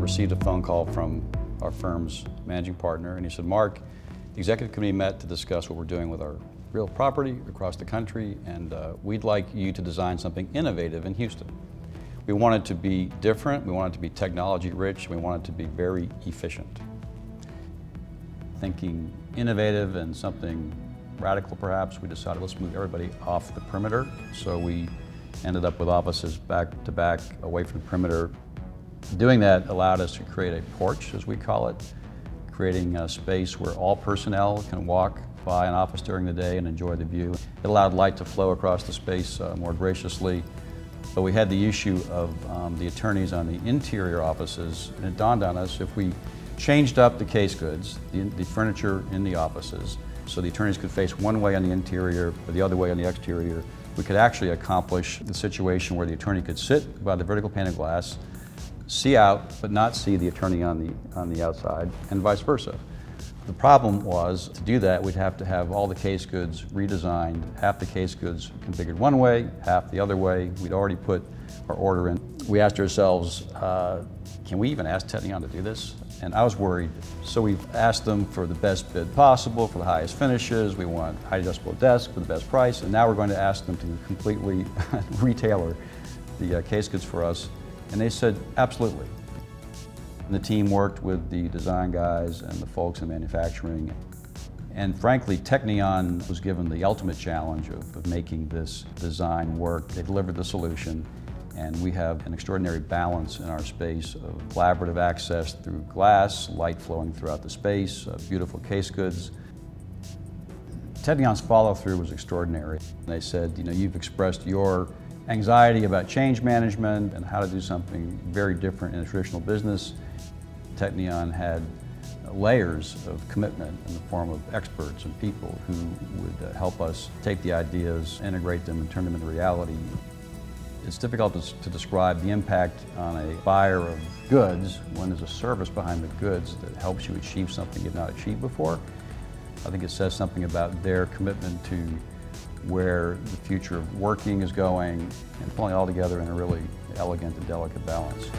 received a phone call from our firm's managing partner, and he said, Mark, the executive committee met to discuss what we're doing with our real property across the country, and we'd like you to design something innovative in Houston. We want it to be different, we want it to be technology rich, we want it to be very efficient. Thinking innovative and something radical perhaps, we decided let's move everybody off the perimeter. So we ended up with offices back to back away from the perimeter. Doing that allowed us to create a porch, as we call it, creating a space where all personnel can walk by an office during the day and enjoy the view. It allowed light to flow across the space more graciously. But we had the issue of the attorneys on the interior offices, and it dawned on us if we changed up the case goods, the furniture in the offices, so the attorneys could face one way on the interior or the other way on the exterior, we could actually accomplish the situation where the attorney could sit by the vertical pane of glass, see out, but not see the attorney on the outside, and vice versa. The problem was, to do that, we'd have to have all the case goods redesigned, half the case goods configured one way, half the other way. We'd already put our order in. We asked ourselves, can we even ask Teknion to do this? And I was worried. So we've asked them for the best bid possible, for the highest finishes. We want high adjustable desks for the best price. And now we're going to ask them to completely retailer the case goods for us. And they said, absolutely. The team worked with the design guys and the folks in manufacturing. And frankly, Teknion was given the ultimate challenge of making this design work. They delivered the solution, and we have an extraordinary balance in our space of collaborative access through glass, light flowing throughout the space, beautiful case goods. Teknion's follow-through was extraordinary. They said, you know, you've expressed your anxiety about change management and how to do something very different in a traditional business. Teknion had layers of commitment in the form of experts and people who would help us take the ideas, integrate them, and turn them into reality. It's difficult to describe the impact on a buyer of goods when there's a service behind the goods that helps you achieve something you've not achieved before. I think it says something about their commitment to where the future of working is going and pulling it all together in a really elegant and delicate balance.